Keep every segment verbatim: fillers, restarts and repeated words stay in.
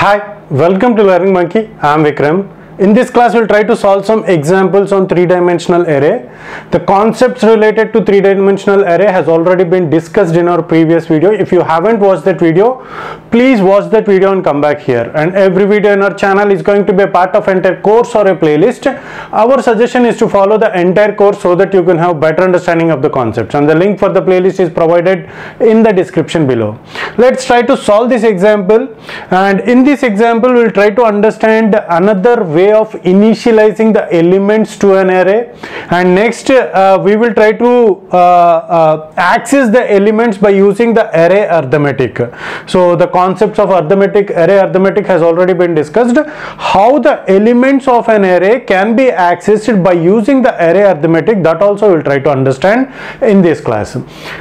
Hi, welcome to Learning Monkey. I am Vikram. In this class, we'll try to solve some examples on three-dimensional array. The concepts related to three-dimensional array has already been discussed in our previous video. If you haven't watched that video, please watch that video and come back here. And every video in our channel is going to be a part of entire course or a playlist. Our suggestion is to follow the entire course so that you can have better understanding of the concepts. And the link for the playlist is provided in the description below. Let's try to solve this example. And in this example, we'll try to understand another way of initializing the elements to an array, and next uh, we will try to uh, uh, access the elements by using the array arithmetic. So the concepts of arithmetic, array arithmetic has already been discussed. How the elements of an array can be accessed by using the array arithmetic, that also we'll try to understand in this class.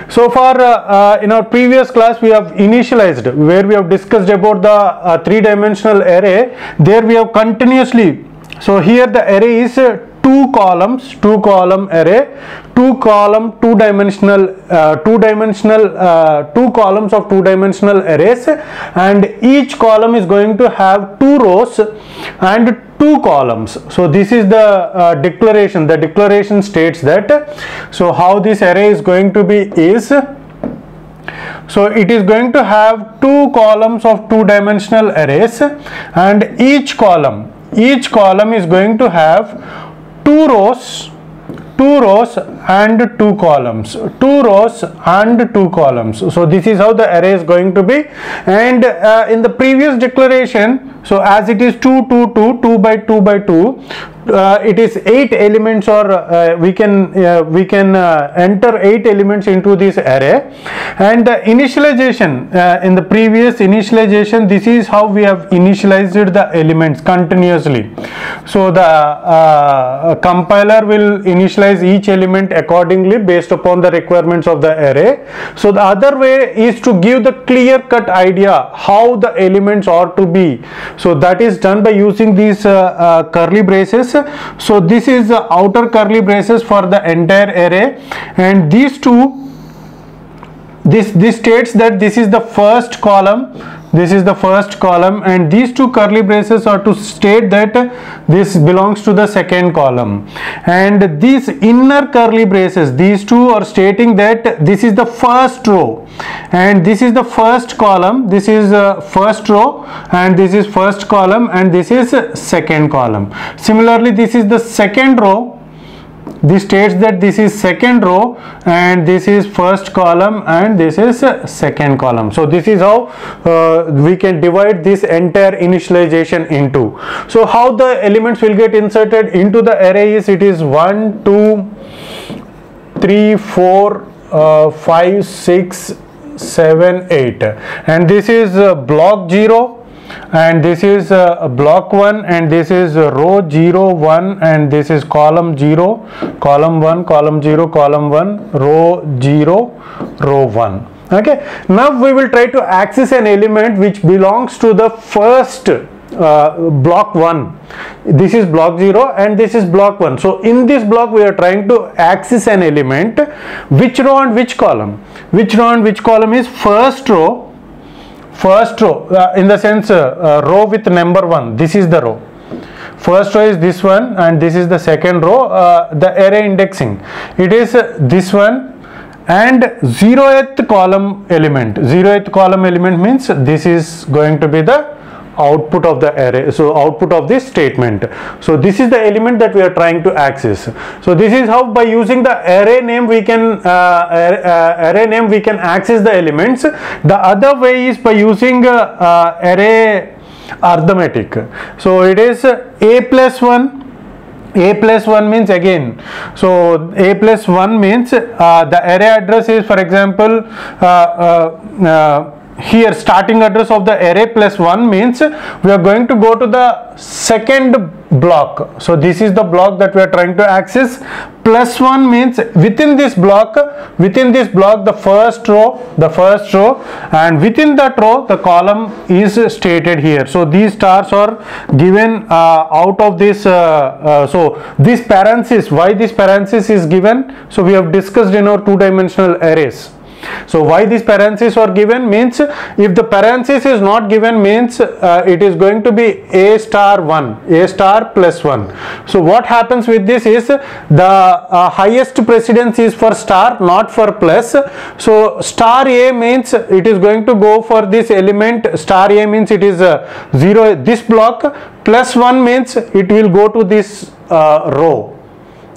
So far uh, uh, in our previous class we have initialized, where we have discussed about the uh, three-dimensional array. There we have continuously, so here the array is uh, two columns, two column array, two column, two dimensional, uh, two dimensional, uh, two columns of two dimensional arrays, and each column is going to have two rows and two columns. So this is the uh, declaration. The declaration states that. So how this array is going to be is, so it is going to have two columns of two dimensional arrays, and each column. Each column is going to have two rows, two rows and two columns, two rows and two columns. So this is how the array is going to be. And uh, in the previous declaration, so as it is two, two, two, two by two by two, uh, it is eight elements, or uh, we can uh, we can uh, enter eight elements into this array. And the initialization, uh, in the previous initialization, this is how we have initialized the elements continuously. So the uh, compiler will initialize each element accordingly based upon the requirements of the array. So the other way is to give the clear-cut idea how the elements are to be. So that is done by using these uh, uh, curly braces. So this is the outer curly braces for the entire array, and these two, this this states that this is the first column, this is the first column, and these two curly braces are to state that this belongs to the second column. And these inner curly braces, these two are stating that this is the first row and this is the first column, this is uh, first row and this is first column and this is second column. Similarly, this is the second row. This states that this is second row and this is first column and this is second column. So this is how uh, we can divide this entire initialization into. So how the elements will get inserted into the array is, it is one, two, three, four, five, six, seven, eight, and this is uh, block zero. And this is uh, block one, and this is row zero, one, and this is column zero, column one, column zero, column one, row zero, row one. Okay, now we will try to access an element which belongs to the first uh, block one. This is block zero and this is block one. So in this block we are trying to access an element. Which row and which column? Which row and which column is first row. First row, uh, in the sense uh, uh, row with number one, this is the row. First row is this one and this is the second row. Uh, the array indexing, it is uh, this one. And zeroth column element, zeroth column element means this is going to be the output of the array, so output of this statement. So this is the element that we are trying to access. So this is how, by using the array name, we can uh, uh, array name we can access the elements. The other way is by using uh, uh, array arithmetic. So it is a plus one. A plus one means, again, so a plus one means uh, the array address is, for example, uh, uh, uh, here starting address of the array plus one means we are going to go to the second block. So this is the block that we are trying to access. Plus one means within this block, within this block the first row, the first row, and within that row the column is stated here. So these stars are given uh, out of this, uh, uh, so this parenthesis, why this parenthesis is given, so we have discussed in our two-dimensional arrays. So why this parenthesis are given means if the parenthesis is not given means uh, it is going to be a star one, a star plus one. So what happens with this is the uh, highest precedence is for star, not for plus. So star a means it is going to go for this element. Star a means it is uh, zero, this block. Plus one means it will go to this uh, row.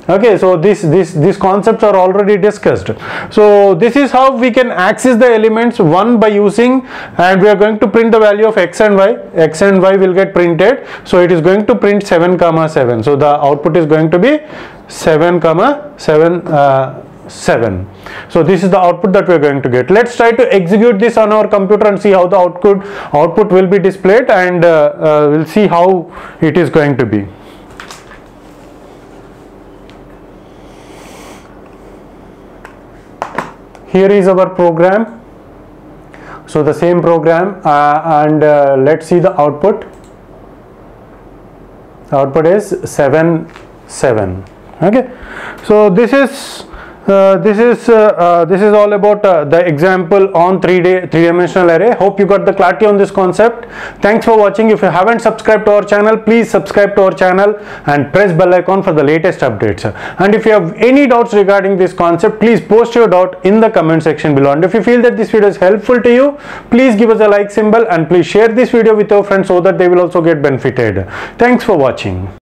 Okay, so this this these concepts are already discussed. So this is how we can access the elements one by using, and we are going to print the value of x and y. X and y will get printed. So it is going to print seven comma seven. So the output is going to be seven comma seven. So this is the output that we are going to get. Let's try to execute this on our computer and see how the output output will be displayed, and uh, uh, we'll see how it is going to be. Here is our program. So the same program, uh, and uh, let's see the output. Output is seven, seven. Okay. So this is uh, this is uh, uh, this is all about uh, the example on three-day three-dimensional array. Hope you got the clarity on this concept. Thanks for watching. If you haven't subscribed to our channel, please subscribe to our channel and press bell icon for the latest updates. And if you have any doubts regarding this concept, please post your doubt in the comment section below. And if you feel that this video is helpful to you, please give us a like symbol and please share this video with your friends so that they will also get benefited. Thanks for watching.